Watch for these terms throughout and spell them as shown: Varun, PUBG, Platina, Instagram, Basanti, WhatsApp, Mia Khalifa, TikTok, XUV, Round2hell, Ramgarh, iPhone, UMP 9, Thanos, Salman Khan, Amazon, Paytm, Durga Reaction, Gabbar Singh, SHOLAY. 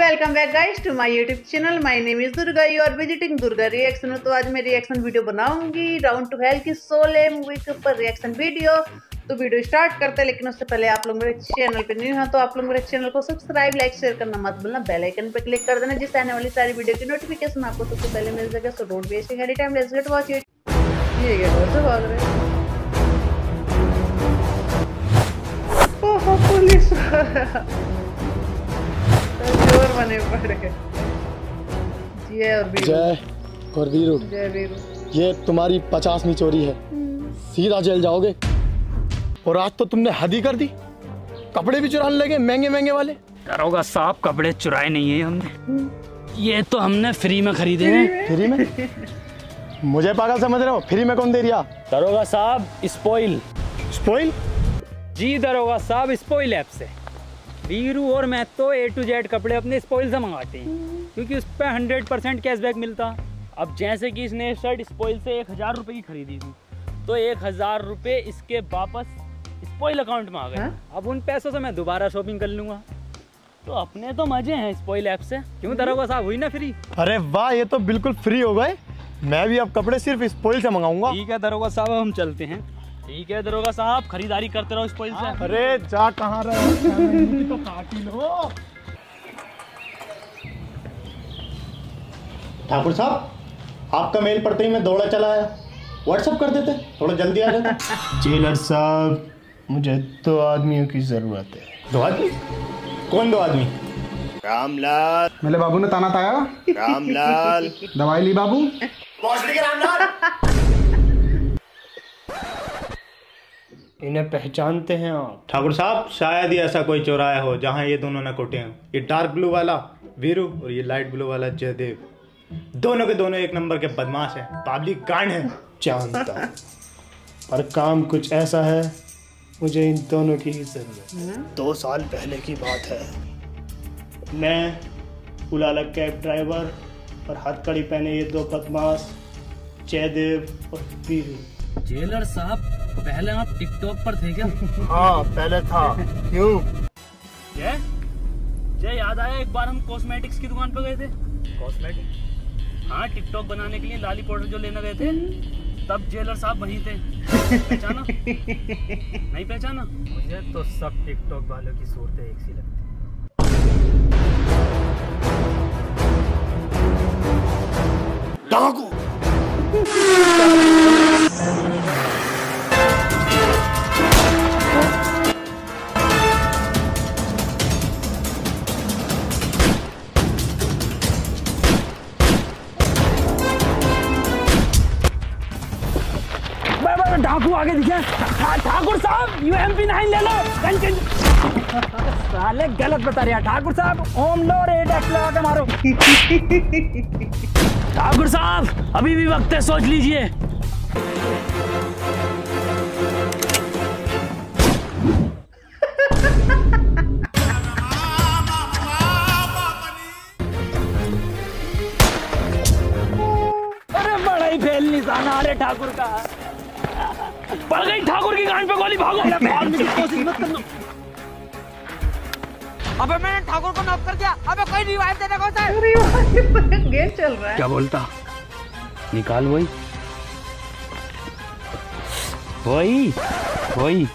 Welcome back guys to my YouTube channel. My name is Durga, you are visiting Durga reaction. तो आज मैं reaction video बनाऊंगी round two hello की Sholay movie के ऊपर रिएक्शन वीडियो। तो वीडियो स्टार्ट करते हैं, लेकिन उससे पहले आप लोग मेरे चैनल पे न्यू हैं तो आप लोग मेरे चैनल को सब्सक्राइब, लाइक, शेयर करना मत भूलना। बेल आइकन पर क्लिक कर देना, जिससे आने वाली सारी वीडियो की नोटिफिकेशन आपको सबसे पहले मिल सके। So don't waste any time, let's get watch it. ये क्या हो सब भाग रहे, ओहो पुलिस बने पड़े। ये और बीरू। जय और बीरू। जय बीरू। ये तुम्हारी 50वीं चोरी है, सीधा जेल जाओगे। और आज तो तुमने हद ही कर दी, कपड़े भी चुराने लगे महंगे महंगे वाले। दरोगा साहब, कपड़े चुराए नहीं है हमने, ये तो हमने फ्री में खरीदे हैं। फ्री में? मुझे पागल समझ रहे हो? फ्री में कौन दे रिया? दरोगा साहब स्पॉइल। स्पॉइल? जी दरोगा साहब, स्पॉइल ऐप से वीरू और मैं तो A to Z कपड़े अपने स्पॉइल से मंगाते हैं, क्योंकि उस पर 100% कैशबैक मिलता। अब जैसे कि इसने शर्ट स्पॉइल से 1000 रुपये की खरीदी थी, तो 1000 रुपये इसके वापस स्पॉइल अकाउंट में आ गए। अब उन पैसों से मैं दोबारा शॉपिंग कर लूँगा। तो अपने तो मजे हैं स्पॉइल ऐप से। क्यों दरोगा साहब, हुई ना फ्री? अरे वाह, ये तो बिल्कुल फ्री हो गए। मैं भी अब कपड़े सिर्फ स्पॉइल से मंगाऊंगा। ठीक है दरोगा साहब, हम चलते हैं। ठीक है दरोगा साहब, खरीदारी करते रहो स्पॉइल से। अरे जा, कहाँ रहा तो काटी लो। ठाकुर साहब, आपका मेल पढ़ते ही मैं दौड़ा चला आया। व्हाट्सएप कर देते, थोड़ा जल्दी आ जाते। जेलर साहब, मुझे 2 आदमियों की जरूरत है। 2 आदमी? कौन 2 आदमी? रामलाल। मेरे बाबू ने ताना ताया। रामलाल दवाई ली बाबू? रामलाल इन्हें पहचानते हैं आप? ठाकुर साहब, शायद ही ऐसा कोई चौराया हो जहां ये दोनों न कुटे हों। ये डार्क ब्लू वाला वीरू और ये लाइट ब्लू वाला जयदेव, दोनों के दोनों एक नंबर के बदमाश हैं, पब्लिक गांड हैं। जानता पर काम कुछ ऐसा है, मुझे इन दोनों की ही जरूरत है। 2 साल पहले की बात है, मैं उलाला कैब ड्राइवर और हथकड़ी पहने ये 2 बदमाश जयदेव और वीरू। जेलर साहब, पहले आप टिकटॉक पर थे क्या? हाँ पहले था। क्यों? जय याद आया, एक बार हम कॉस्मेटिक्स की दुकान पर गए थे। कॉस्मेटिक्स? हाँ, टिकटॉक बनाने के लिए लाली पाउडर जो लेने गए थे, तब जेलर साहब वहीं थे। पहचाना? नहीं पहचाना? मुझे तो सब टिकटॉक वालों की सूरतें एक सी लगती। डाकू आगे दिखे। ठाकुर साहब, UMP 9 ले लो। साले गलत बता रहा। ठाकुर साहब, ओम लो रे, टैक्स लगा के मारो। ठाकुर साहब, अभी भी वक्त है, सोच लीजिए। अरे बड़ा ही फेल निशाना आ रहा ठाकुर का। पड़ गई ठाकुर की गांड पे गोली। भागो, कोशिश मत करना। अबे मैंने ठाकुर को नॉक कर दिया। अबे कोई रिवाइव देने को सर। गेम चल रहा है। क्या बोलता? निकाल वही वही वही।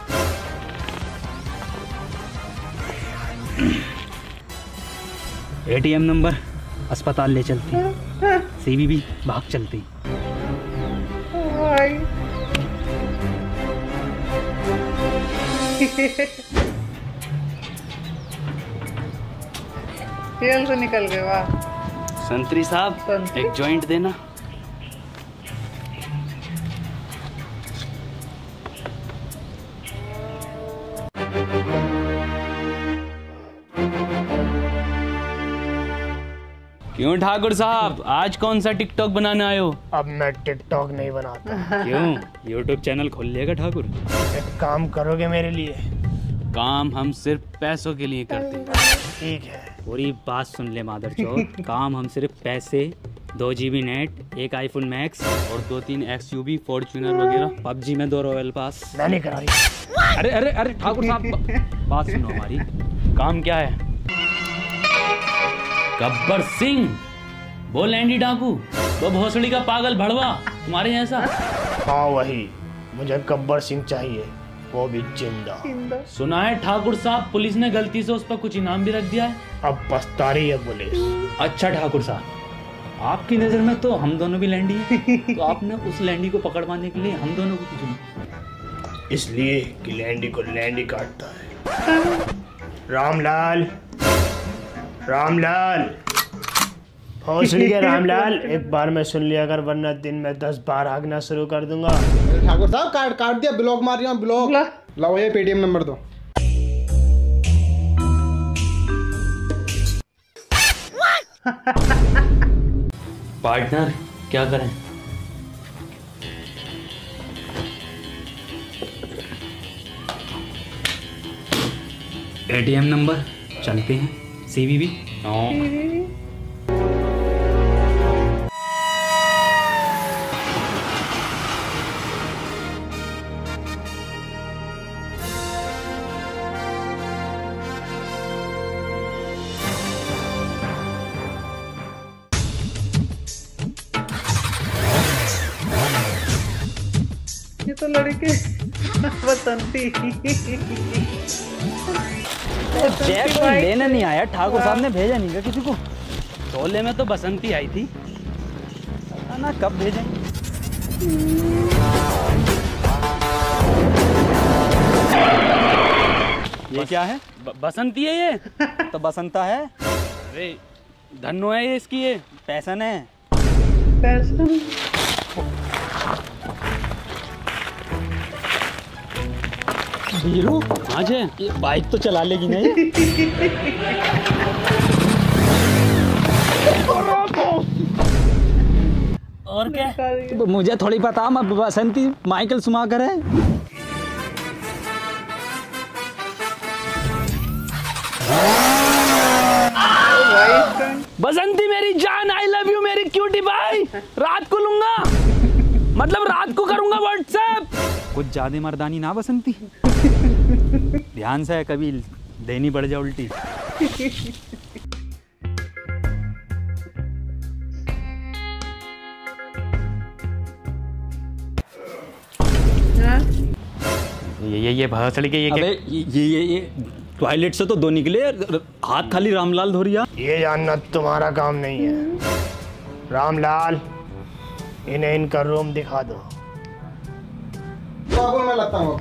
ATM नंबर, अस्पताल ले चलती। CBB भाग चलती। तेल से निकल गए। वाह संतरी साहब, एक जॉइंट देना। क्यों ठाकुर साहब, आज कौन सा टिकटॉक बनाने आयो? अब मैं टिकटॉक नहीं बनाता। क्यों? यूट्यूब चैनल खोल लेगा ठाकुर? एक काम करोगे मेरे लिए? काम हम सिर्फ पैसों के लिए करते हैं। ठीक है, पूरी बात सुन ले मादर चोद। काम हम सिर्फ पैसे, 2 GB नेट, एक iPhone Max और 2-3 XUV फॉर्च्यूनर वगैरह। PUBG में 2 रॉयल पास। मैं नहीं करा रही। अरे अरे अरे ठाकुर साहब, बात सुनो हमारी। काम क्या है? गब्बर सिंह वो लैंडी डाकू वो भोसड़ी का पागल भड़वा तुम्हारे जैसा। हाँ वही, मुझे गब्बर सिंह चाहिए, वो भी जिंदा। सुना है ठाकुर साहब पुलिस ने गलती से उस पर कुछ इनाम भी रख दिया है, अब पछता रही है पुलिस। अच्छा ठाकुर साहब, आपकी नजर में तो हम दोनों भी लैंडी हैं, तो आपने उस लैंडी को पकड़ पाने के लिए हम दोनों को चुना, इसलिए कि लैंडी को लैंडी काटता है। रामलाल, रामलाल, भोसड़ी के रामलाल, एक बार में सुन लिया कर, वरना दिन में 10 बार हागना शुरू कर दूंगा। ठाकुर साहब काट दिया, ब्लॉक मार दिया, ब्लॉक लाओ, ये पेटीएम नंबर दो। पार्टनर क्या करें, एटीएम नंबर चलते हैं, सीवीवी। तो लड़के बसंती चेक लेने नहीं आया, ठाकुर साहब ने भेजा नहीं क्या किसी को? शोले में तो बसंती आई थी ना, कब भेजें? ये क्या है? बसंती है ये तो, बसंता है। अरे धन्नो है ये, इसकी ये पैसन है, पैसन। आज है ये बाइक तो चला लेगी नहीं। और क्या तो मुझे थोड़ी पता, मैं बसंती माइकल सुमाकर है। बसंती मेरी जान, आई लव यू मेरी क्यूटी, भाई रात को लूंगा, मतलब रात को करूंगा व्हाट्सएप। कुछ ज्यादा मर्दानी ना बसंती, ध्यान से, कभी देनी पड़ जाए उल्टी। ये भसड़ के ये टॉयलेट से तो दो निकले, हाथ खाली रामलाल धो रिया। ये जानना तुम्हारा काम नहीं है। रामलाल, इन्हें इनका रूम दिखा दो। मैं लगता हूँ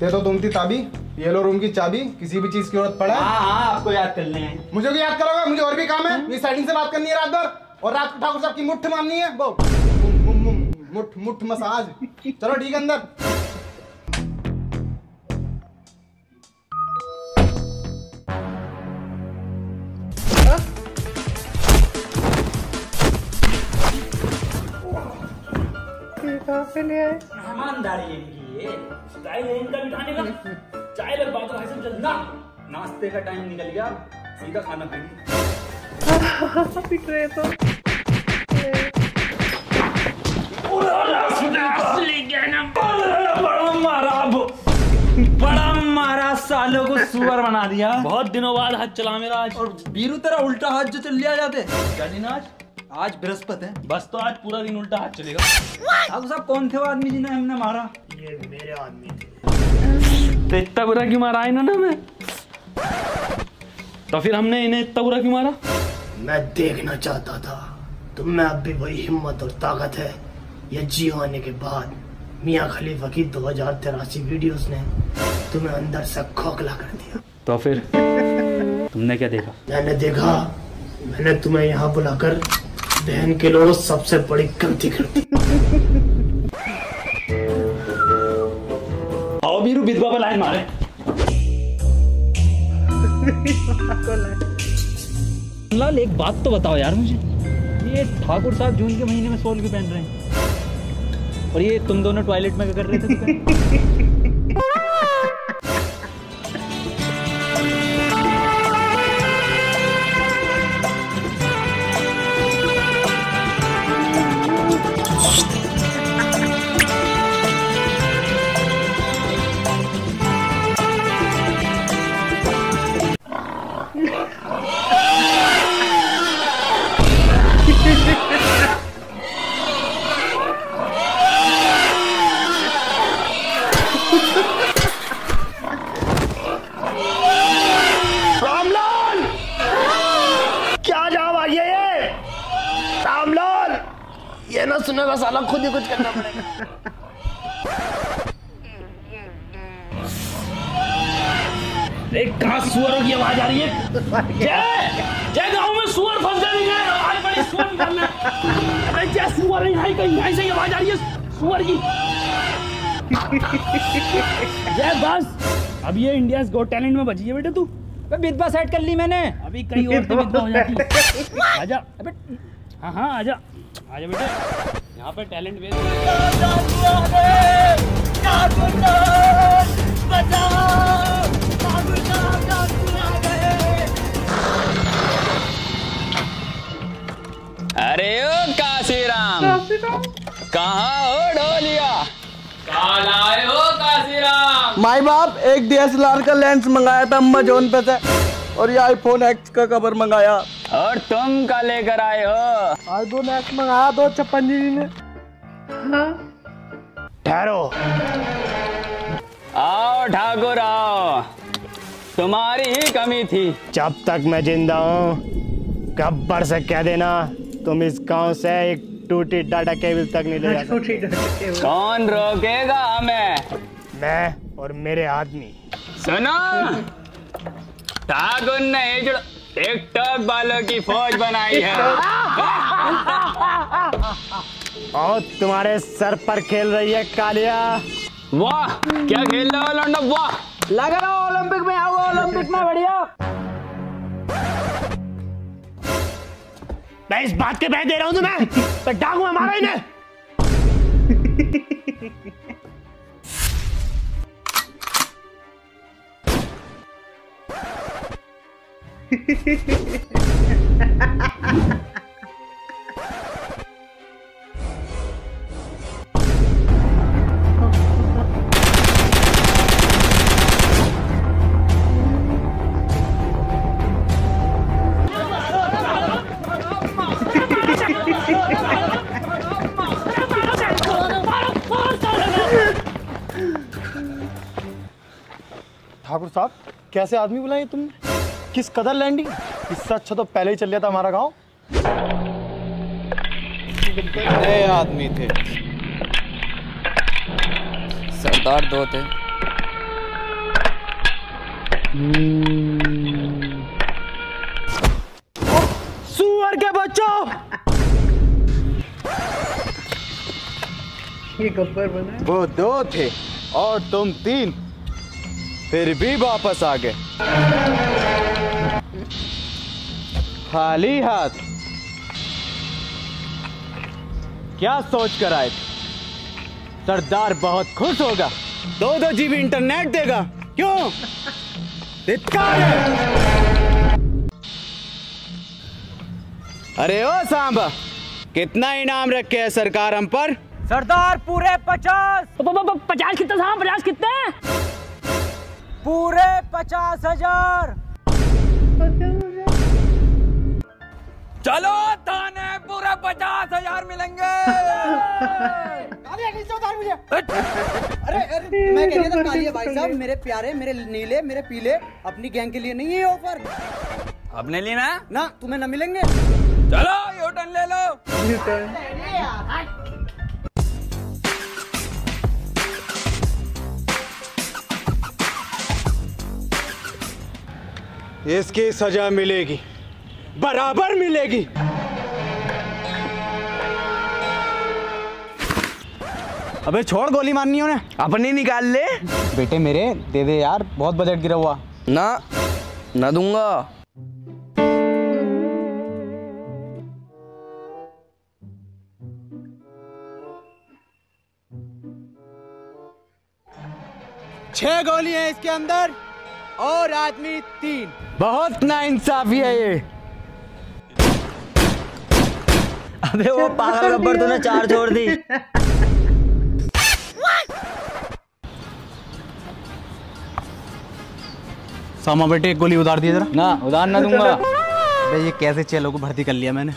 ते तो तुम थी ताबी, ये लो रूम की चाबी, किसी भी चीज की जरूरत पड़ा। हाँ, आपको याद करने हैं। मुझे भी याद करोगे? मुझे और भी काम है, ये साइडिंग से बात करनी है रात भर, और रात को ठाकुर साहब की मुट्ठ मारनी है, वो मुट्ठ मुट्ठ मसाज। चलो ठीक है अंदर। मेहमानदारी इनकी है, स्टाइल है इनका बिठाने का। चाय लग बात भाई, चल ना, नाश्ते का टाइम निकल गया, सीधा खाना खाएंगे। पिट रहे तो बड़ा मारा, बड़ा मारा, सालों को सुअर बना दिया। बहुत दिनों बाद हाथ चला मेरा आज, और बीरू तेरा उल्टा हाथ जो चल लिया जाते क्या? आज बृहस्पति है, बस तो आज पूरा दिन उल्टा हाथ चलेगा। ठाकुर साहब कौन थे वो आदमी जिन्हें हमने मारा? ये मेरे आदमी थे। तो इतना बुरा क्यों मारा इन्होंने हमें? तो फिर हमने इन्हें इतना बुरा क्यों मारा? मैं देखना चाहता था तुम में अब भी वही हिम्मत और ताकत है। ये जी होने के बाद मियाँ खलीफा की 2083 वीडियोस ने तुम्हें अंदर से खोखला कर दिया। तो फिर तुमने क्या देखा? मैंने तुम्हें यहाँ बुलाकर बहन के लोग सबसे बड़ी गलती कर दी। आओ बीरू, विधवा पर लाइन मारे। लाल, एक बात तो बताओ यार मुझे, ये ठाकुर साहब जून के महीने में शॉल क्यों पहन रहे हैं, और ये तुम दोनों टॉयलेट में क्या कर रहे थे? और साला खुद ही कुछ करना पड़ेगा। कहाँ सुअरों की आवाज आ रही है? जय गाँव में सुअर फंस जाएंगे, आवाज आ रही है सुअर की। जय बस अब ये इंडिया गॉट टैलेंट में बची है बेटा तू। बिधवा सेट कर ली मैंने, अभी कई औरतें बिधवा हो जाती है। आजा अबे, हाँ हाँ आजा आजा बेटा, यहाँ पे टैलेंट वेस्ट। अरे ओ काशीराम, कहाँ हो ढोलिया? लाए हो काशीराम? माई बाप एक डीएसएलआर का लेंस मंगाया था अमेज़न पे से, और ये आईफोन एक्स का कवर मंगाया। और तुम का लेकर आए हो? आईफोन एक्स मंगाया 256 जी ने। ठहरो, आओ ठाकुर आओ, तुम्हारी ही कमी थी। जब तक मैं जिंदा हूँ गब्बर से कह देना तुम इस गांव से एक टूटी डाटा केबल तक नहीं ले जा सकते। कौन रोकेगा हमें? मैं और मेरे आदमी। सुनो, ठाकुर ने एक टॉप वालों की फौज बनाई है और तुम्हारे सर पर खेल रही है कालिया। वाह क्या खेल रहा हो लौंडा, वाह लग रहा हो ओलंपिक में आओगे। ओलंपिक में बढ़िया, मैं इस बात के बह दे रहा हूँ तुम्हें, डांग में मारा इन्हें। ठाकुर साहब कैसे आदमी बुलाए तुम, किस कदर लैंडिंग। इससे अच्छा तो पहले ही चल गया था हमारा गांव। नए आदमी थे सरदार, दो थे। सुअर के बच्चों, ये गब्बर बने। वो दो थे और तुम तीन, फिर भी वापस आ गए खाली हाथ। क्या सोच कर आए थे? सरदार बहुत खुश होगा, 2 GB इंटरनेट देगा। क्यों? धिक्कार है। अरे ओ सांबा, कितना इनाम रखे है सरकार हम पर? सरदार पूरे 50। पचास कितने साहब, 50 कितने? पूरे 50,000। चलो थाने, पूरे 50,000 मिलेंगे। मुझे। अरे अरे मैं कह रहा था कालिया भाई साहब, मेरे प्यारे, मेरे नीले, मेरे पीले, अपनी गैंग के लिए नहीं है ऑफर। अपने लिए ना ना, तुम्हें ना मिलेंगे। चलो यू टर्न ले लो। इसकी सजा मिलेगी, बराबर मिलेगी। अबे छोड़, गोली मारनी हो ना, अपनी निकाल ले। बेटे मेरे दे दे यार, बहुत बजट गिरा हुआ। ना ना दूंगा। छह गोलियां हैं इसके अंदर और आदमी 3। बहुत नाइंसाफी है ये। अबे वो पागल गब्बर, तूने 4 छोड़ दी। सामा बेटे एक गोली उधार दी जरा। ना उधार ना दूंगा। अबे ये कैसे चेलों को भर्ती कर लिया मैंने।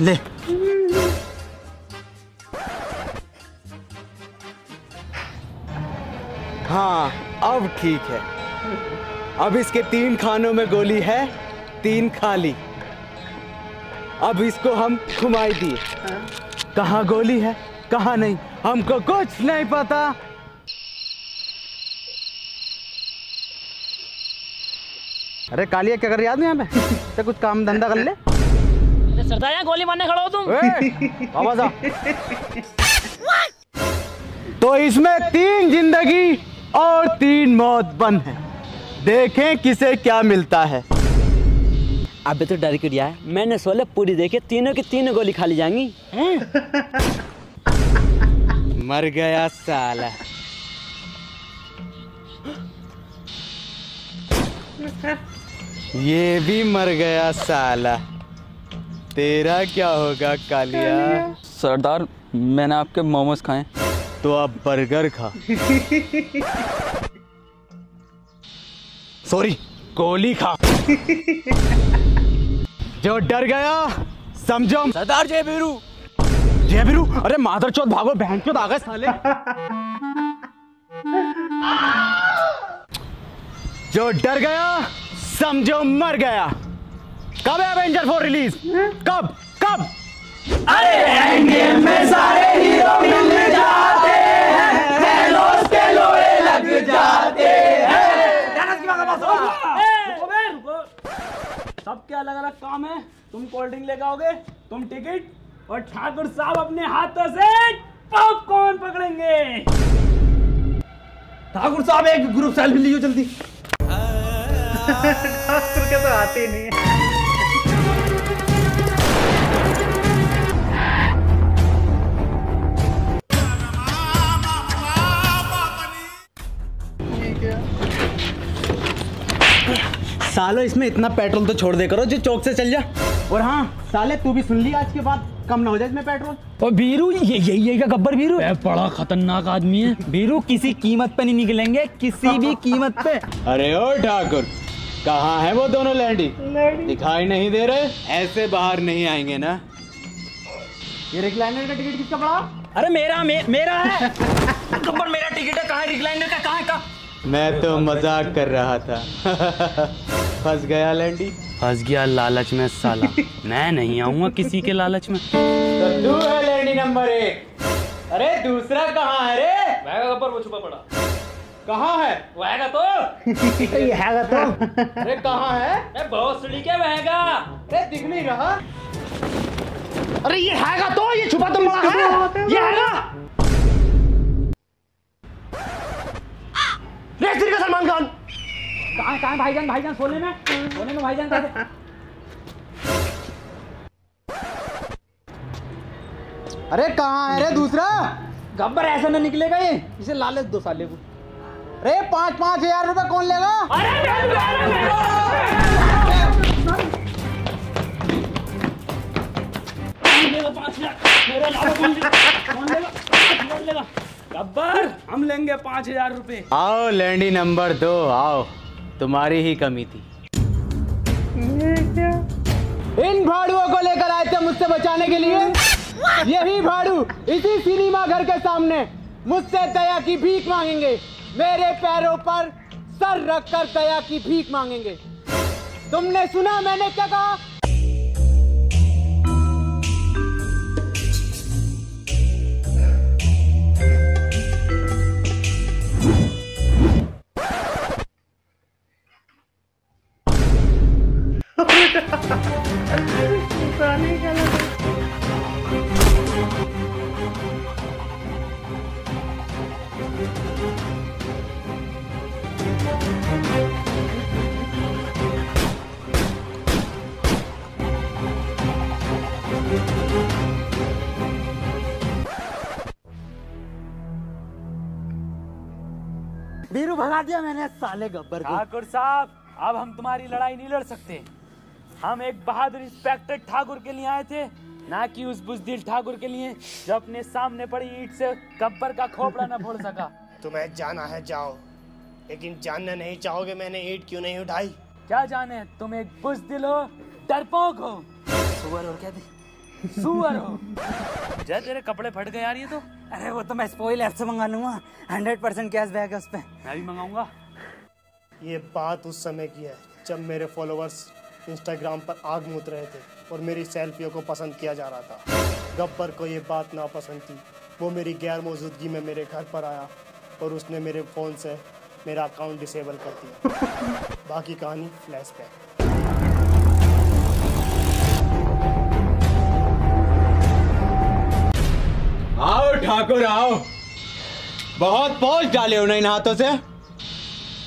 ले हाँ अब ठीक है। अब इसके 3 खानों में गोली है, 3 खाली। अब इसको हम घुमाई दिए, कहाँ गोली है कहाँ नहीं, हमको कुछ नहीं पता। अरे कालिया क्या कर रही याद नहीं हमें तो कुछ काम धंधा कर ले। सरदार यहाँ गोली मारने खड़ा हो तुम। आवाज़ आ। तो इसमें 3 जिंदगी और 3 मौत बन है, देखें किसे क्या मिलता है। अबे तो डर क्यों है, मैंने शोले पूरी देखी, तीनों की तीनों गोली खाली जाएंगी। मर गया साला। ये भी मर गया साला, तेरा क्या होगा कालिया। सरदार मैंने आपके मोमोज खाए। तो आप बर्गर खा। सॉरी गोली खा। जो डर गया समझो। सरदार जय भीरू, जय भीरू। अरे माधर चौथ भागो, बहन चौथ आ गए साले। जो डर गया समझो मर गया। कब है एवेंजर 4 रिलीज? कब कब? अरे एंड गेम में सारे हीरो मिलने जाते हैं, थैनोस के लोए लग जाते हैं। थैनोस की बात मत सुनो। सब क्या अलग अलग काम है। तुम कोल्ड ड्रिंक लेकर आओगे, तुम टिकट, और ठाकुर साहब अपने हाथों से पॉपकॉर्न पकड़ेंगे। ठाकुर साहब एक ग्रुप सेल्फी लीजिए जल्दी। तो आते ही नहीं। सालो इसमें इतना पेट्रोल तो छोड़ दे करो, जो चौक से चल जा। और हाँ साले तू भी सुन ली, आज के बाद कम ना हो जाए इसमें पेट्रोल। और भीरू ये का गब्बर भीरू बड़ा खतरनाक आदमी है। भीरू किसी कीमत पे नहीं निकलेंगे, किसी भी कीमत पे। अरे ओ ठाकुर कहाँ है वो दोनों लैंडी, दिखाई नहीं दे रहे, ऐसे बाहर नहीं आएंगे ना। ये रिक्लाइनर का टिकट किसका पड़ा? अरे मेरा है। गब्बर मेरा टिकट है। कहाँ रिक्लाइनर का? कहाँ का? मैं तो मजाक कर रहा था। फंस गया लैंडी, फंस गया लालच में साला। मैं नहीं आऊंगा किसी के लालच में। तो तू है लैंडी नंबर 1। अरे दूसरा कहाँ है रे? वैगा गब्बर वो छुपा पड़ा। कहाँ है? वैगा तो। ये हैगा तो। अरे कहाँ है? अरे भोसड़ी के वैगा। अरे दिख नहीं रहा। अरे ये हैगा तो, ये छुपा तो पड़ा है। ये हैगा का सलमान खान। कहाँ है भाईजान? भाईजान सोने में, सोने में भाईजान कहाँ? अरे कहाँ है रे दूसरा? गब्बर ऐसे ना निकलेगा ये, इसे लालच दो साले को। अरे 5-5 हजार रुपए कौन लेगा? कौन लेगा? गब्बर हम लेंगे 5 हजार रुपए। आओ लैंडी नंबर 2 आओ, तुम्हारी ही कमी थी। इन भाड़ुओं को लेकर आए थे मुझसे बचाने के लिए। यही भाड़ू इसी सिनेमा घर के सामने मुझसे दया की भीख मांगेंगे, मेरे पैरों पर सर रखकर दया की भीख मांगेंगे। तुमने सुना मैंने क्या कहा? भीरू भगा दिया मैंने साले गब्बर को। ठाकुर साहब अब हम तुम्हारी लड़ाई नहीं लड़ सकते। हम एक बहादुर इंस्पेक्टर ठाकुर के लिए आए थे, ना कि उस बुजदिल ठाकुर के लिए जो अपने सामने पड़ी ईंट से गब्बर का खोपड़ा न फोड़ सका। तुम्हें जाना है जाओ, लेकिन जानना नहीं चाहोगे मैंने ईंट क्यों नहीं उठाई। क्या जाने तुम एक बुजदिल हो, डरपोक हो, सुअर हो। क्या सुअर हो? जय तेरे कपड़े फट गए यार ये तो। अरे वो तो मैं स्पॉइल ऐप से मंगा लूंगा, 100% कैशबैक है उस पर। मैं भी मंगाऊंगा। ये बात उस समय की है जब मेरे फॉलोअर्स इंस्टाग्राम पर आग मूत रहे थे और मेरी सेल्फियों को पसंद किया जा रहा था। गब्बर को ये बात नापसंद थी। वो मेरी गैर मौजूदगी में मेरे घर पर आया और उसने मेरे फ़ोन से मेरा अकाउंट डिसेबल कर दिया। बाकी कहानी फ्लैशबैक। आओ ठाकुर आओ, बहुत पोज डाले हो ना इन हाथों से।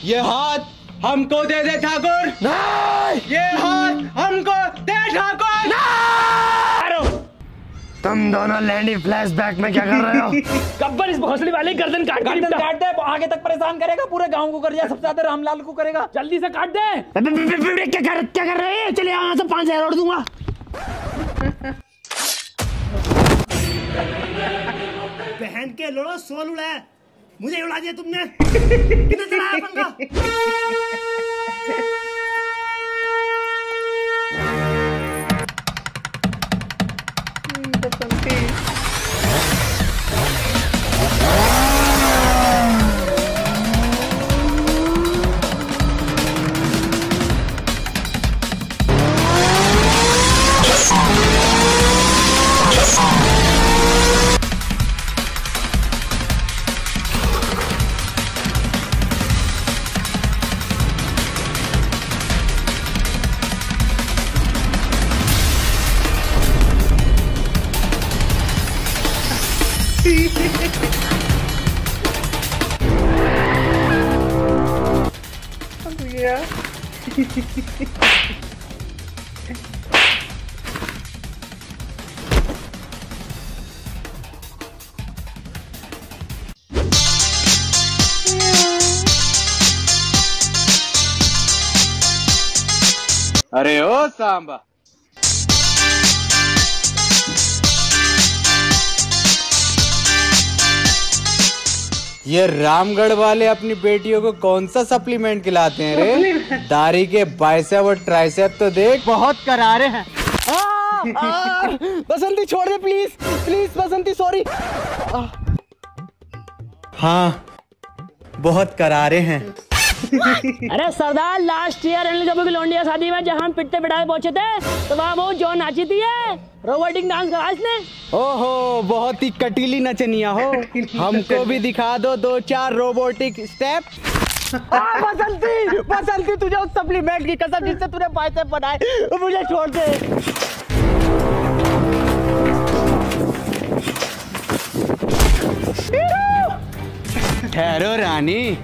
ये हाथ हमको दे दे ठाकुर। नहीं, ये हाथ हमको दे ठाकुर। नहीं, तुम दोनों लैंडी फ्लैशबैक में क्या कर रहे हो? गब्बर इस भोसड़ी वाले गर्दन काट दे। आगे तक परेशान करेगा, पूरे गांव को कर दिया, सबसे ज्यादा रामलाल को करेगा। जल्दी से काट दे। क्या कर रहे हैं? चलिए यहाँ से 5000 और दूंगा। बहन के लोड़ो सोल उड़ाया, मुझे उड़ा दिया तुमने। कितना चलाया पंगा? अरे ओ सांबा, ये रामगढ़ वाले अपनी बेटियों को कौन सा सप्लीमेंट खिलाते हैं रे? दारी के बाइसेप और ट्राइसेप तो देख, बहुत करारे हैं। बसंती छोड़ दे प्लीज, प्लीज बसंती, सॉरी। हाँ, बहुत करारे हैं। अरे सरदार, लास्ट ईयर जब लौंडिया शादी में जहाँ हम पिटते पिटाए पहुँचे थे, तो वहाँ वो जो नाची थी है, रोबोटिक डांस करा इसने। ओहो, बहुत ही कटीली नचनिया हो। हमको भी दिखा दो 2-4 रोबोटिक स्टेप। बसंती, बसंती, तुझे उस सप्लीमेंट की कसम जिससे तूने बाइसेप बनाए, मुझे छोड़ दे। ठहरो रानी।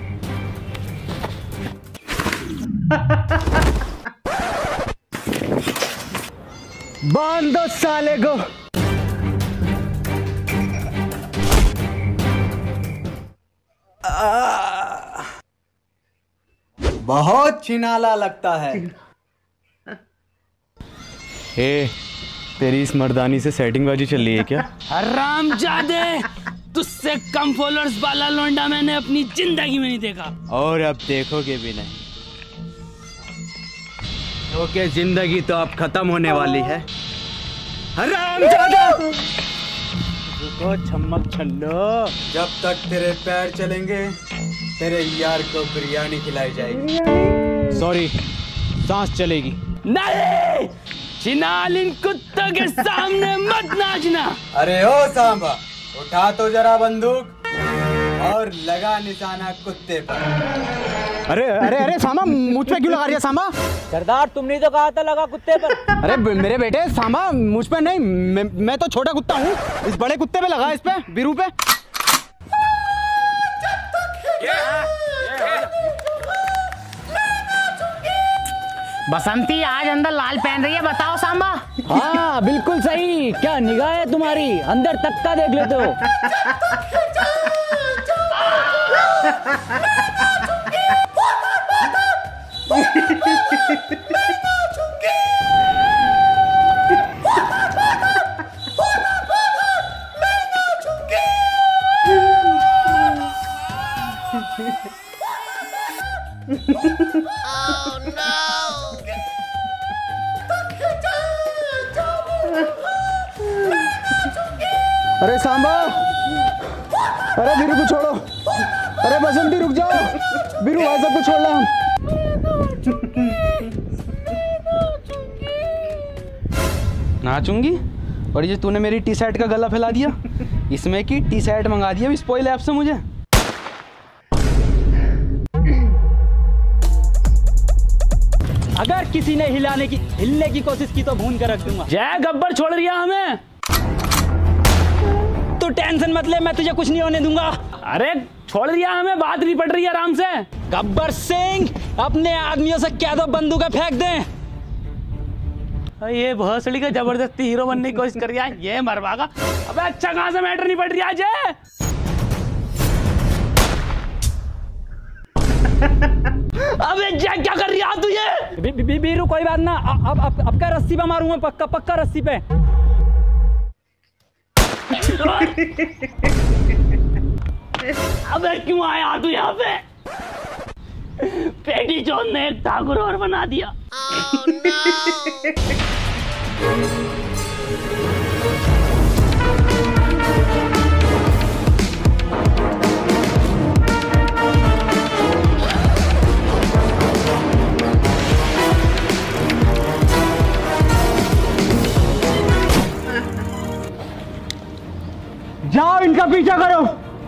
बांध दो साले को। बहुत छिनाला लगता है। ए, तेरी इस मर्दानी से सेटिंग बाजी चल रही है क्या? हरामजादे, तुझसे कम फॉलोअर्स वाला लौंडा मैंने अपनी जिंदगी में नहीं देखा, और अब देखोगे भी नहीं। ओके, जिंदगी तो अब खत्म होने वाली है। हरामजादा! रुको छम्मक छल्लो, जब तक तेरे पैर चलेंगे तेरे यार को बिरयानी खिलाई जाएगी। सॉरी, सांस चलेगी। नहीं, चिनाल इन कुत्तों के सामने मत नाचना। अरे ओ सांबा, उठा तो जरा बंदूक और लगा निशाना कुत्ते पर। अरे अरे अरे सामा, मुझ पे क्यों लगा रही है सांबा? सरदार, तुमने तो कहा था लगा कुत्ते पर। अरे मेरे बेटे सांबा, मुझ पे नहीं, मैं तो छोटा कुत्ता हूँ। इस बड़े कुत्ते पे लगा, इस पे बीरू पे। बसंती आज अंदर लाल पहन रही है, बताओ सांबा। हाँ बिल्कुल सही, क्या निगाह है तुम्हारी, अंदर तक का देख लेते हो। अरे सांबा, अरे बीरू को छोड़ो। अरे बसंती रुक जाओ, बीरू आज सबको छोड़ रहे हम। नाचूंगी। और ये तूने मेरी टी शर्ट का गला फैला दिया, इसमें की टी शर्ट मंगा दिया स्पॉइल ऐप से मुझे। अगर किसी ने हिलने की कोशिश की तो भून कर रख दूंगा। जय गब्बर छोड़ रिया हमें, तू टेंशन मत ले, मैं तुझे कुछ नहीं होने दूंगा। अरे छोड़ रिया हमें, बात नहीं पड़ रही है आराम से। गब्बर सिंह अपने आदमियों से कह दो बंदूकें फेंक दें। ये भोसड़ी का जबरदस्ती हीरो बनने की कोशिश कर रहा है, ये मरवागा। अबे अच्छा कहां से मैटर नहीं पड़ रही आज। अबे जैक क्या कर रहा तू ये? बीरू कोई बात ना, अब का रस्सी पे मारूंगा, पक्का पक्का रस्सी पे। अबे क्यों आया तू यहाँ पे? पेटी जॉन ने एक ठाकुर और बना दिया। Oh, no. जाओ इनका पीछा करो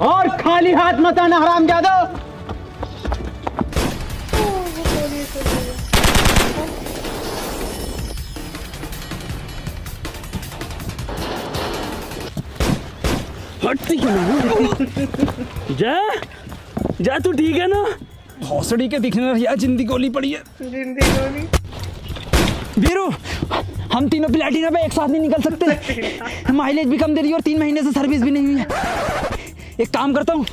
और खाली हाथ मत आना हरामजादा। जा तू ठीक है ना? भोसड़ी के दिखने यार जिंदी गोली पड़ी है। जिंदी गोली। वीरू, हम तीनों प्लेटिना पे एक साथ नहीं निकल सकते। माइलेज भी कम दे रही है और 3 महीने से सर्विस भी नहीं हुई है। एक काम करता हूँ,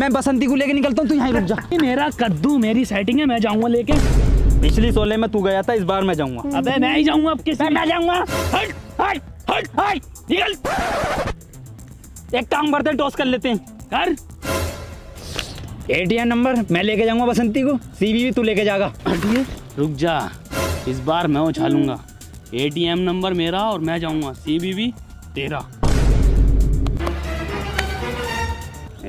मैं बसंती को लेके निकलता हूँ, तू यहाँ रुक जा। मेरा कद्दू, मेरी सेटिंग है, मैं जाऊँगा लेके। पिछली शोले में तू गया था, इस बार मैं जाऊँगा। अबे मैं ही जाऊँगा, अब किसमें मैं जाऊँगा। एक काम करते हैं, टॉस कर लेते हैं। कर एटीएम नंबर मैं लेके जाऊंगा बसंती को, सीवी भी तू लेके जाएगा। रुक जा, इस बार मैं उछालूंगा। एटीएम नंबर मेरा और मैं जाऊंगा, सीवी भी तेरा।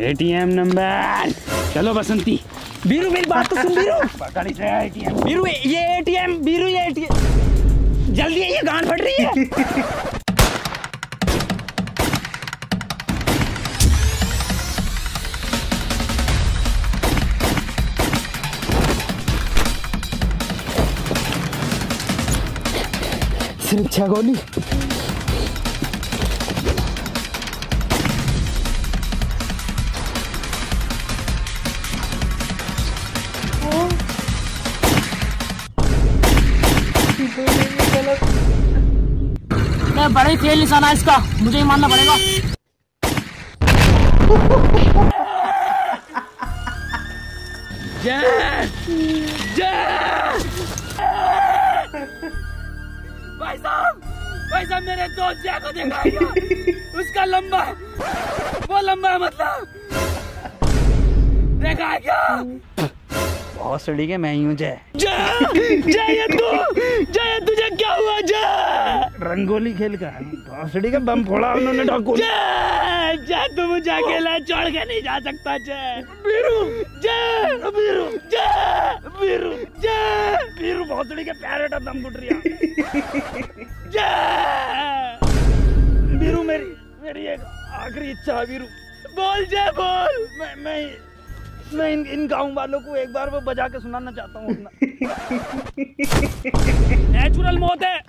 एटीएम नंबर, चलो बसंती। बीरू मेरी बात तो सुन बीरू। पकड़ी से एटीएम। बीरू ये एटीएम, बीरू ये एटीएम। जल्दी है, ये गांड फट रही है। सिर्फ 6 गोली। बड़ा ही तेज निशाना है इसका, मुझे ही मानना पड़ेगा। जय जय भाई साहब मेरे दोस्त जय को देखा, उसका लंबा वो लंबा है, मतलब देखा है क्या? बहुत सड़ी के मैं ही हूँ जय। जय जय जय, तुझे क्या हुआ जय? रंगोली खेल का बहुत सड़ी का बम फोड़ा उन्होंने ठाकुर। जय जय, तू मुझे अकेला छोड़ के नहीं जा सकता जय। बीरू जय, बीरू जय, बीरू जय, बीरू बहुत सड़ी के पैरेट अब दम घुट रही है। बीरू मेरी एक आखिरी इच्छा है बीरू, बोल जय बोल। मैं इन गाँव वालों को एक बार वो बजा के सुनाना चाहता हूँ अपना। नेचुरल मौत है।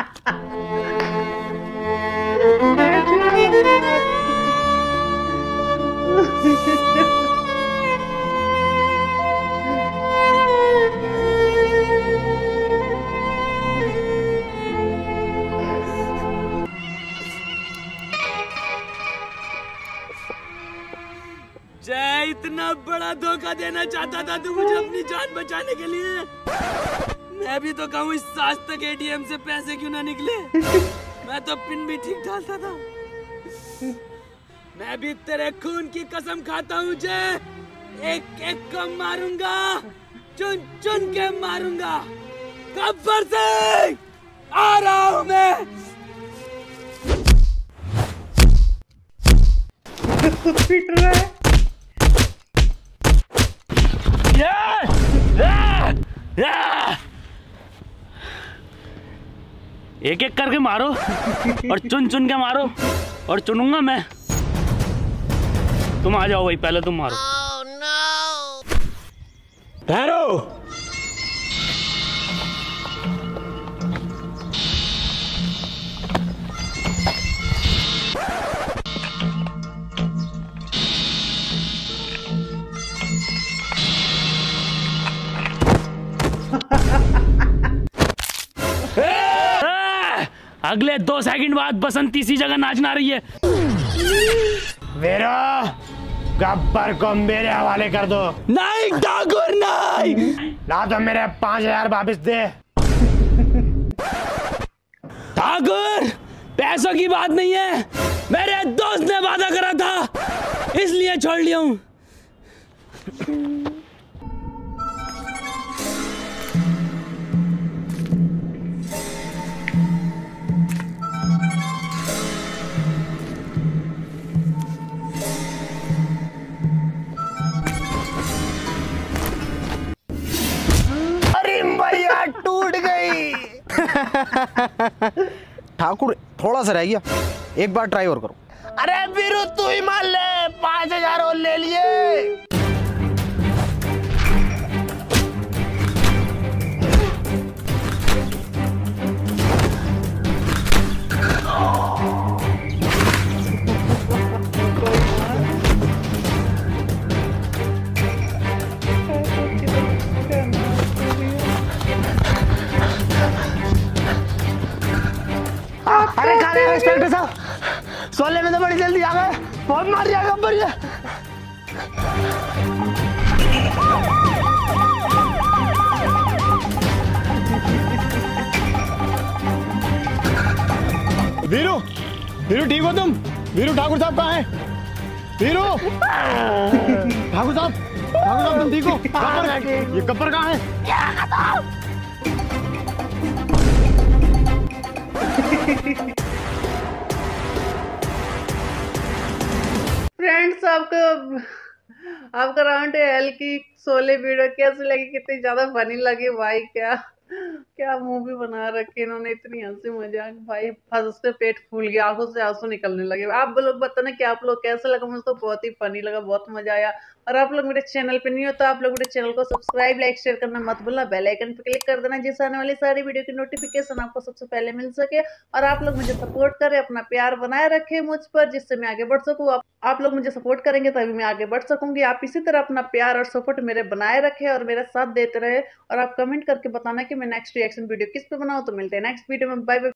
जय, इतना बड़ा धोखा देना चाहता था तू मुझे अपनी जान बचाने के लिए। मैं भी तो कहूँ इस साज तक एटीएम से पैसे क्यों ना निकले। मैं तो पिन भी ठीक डालता था। मैं भी तेरे खून की कसम खाता हूँ जय, एक एक को मारूंगा, चुन चुन के मारूंगा। गब्बर सिंह आ रहा हूँ मैं। पीट रहा है एक एक करके मारो और चुन चुन के मारो और चुनूंगा मैं। तुम आ जाओ भाई, पहले तुम मारो। ठहरो, अगले 2 सेकंड बाद बसंती सी जगह नाचना रही है। वेरा गब्बर को मेरे हवाले कर दो। नहीं ठाकुर नहीं, ला तो मेरे 5000 वापस दे। ठाकुर पैसों की बात नहीं है, मेरे दोस्त ने वादा करा था इसलिए छोड़ लिया हूँ। टूट गई। ठाकुर थोड़ा सा रह गया, एक बार ट्राई और करो। अरे वीरू तू ही मान ले, 5000 और ले लिए। अरे खा रहे इंस्पेक्टर साहब, शोले में तो बड़ी जल्दी आ गए, बहुत मार दिया गब्बर ने। वीरू, वीरू ठीक हो तुम? वीरू ठाकुर साहब कहाँ हैं? वीरू ठाकुर साहब, ठाकुर साहब तुम ठीक हो? ये गब्बर कहाँ है? फ्रेंड्स आपका राउंड2hell की शोले वीडियो कैसी लगी? कितनी ज्यादा फनी लगी भाई, क्या क्या मूवी बना रखी इन्होंने, इतनी हंसी मजाक भाई, फंस के पेट फूल गया, आंखों से आंसू निकलने लगे। आप लोग बताना कि आप लोग कैसा लगा, मुझे तो बहुत ही फनी लगा, बहुत मजा आया। और आप लोग मेरे चैनल पे नहीं हो तो आप लोग मेरे चैनल को सब्सक्राइब लाइक शेयर करना मत भूलना, बेल आइकन पे क्लिक कर देना जिससे आने वाली सारी वीडियो की नोटिफिकेशन आपको सबसे पहले मिल सके। और आप लोग मुझे सपोर्ट करें, अपना प्यार बनाए रखें मुझ पर, जिससे मैं आगे बढ़ सकूँ। आप लोग मुझे सपोर्ट करेंगे तभी मैं आगे बढ़ सकूंगी। आप इसी तरह अपना प्यार और सपोर्ट मेरे बनाए रखें और मेरा साथ देते रहे। और आप कमेंट करके बताना कि मैं नेक्स्ट रिएक्शन वीडियो किस पे बनाऊं। तो मिलते हैं नेक्स्ट वीडियो में, बाय बाय।